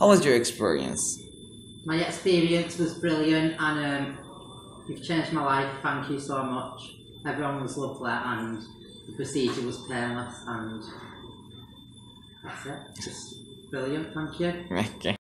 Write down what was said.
How was your experience? My experience was brilliant, and you've changed my life. Thank you so much. Everyone was lovely, and the procedure was painless, and that's it. Just brilliant. Thank you. Okay.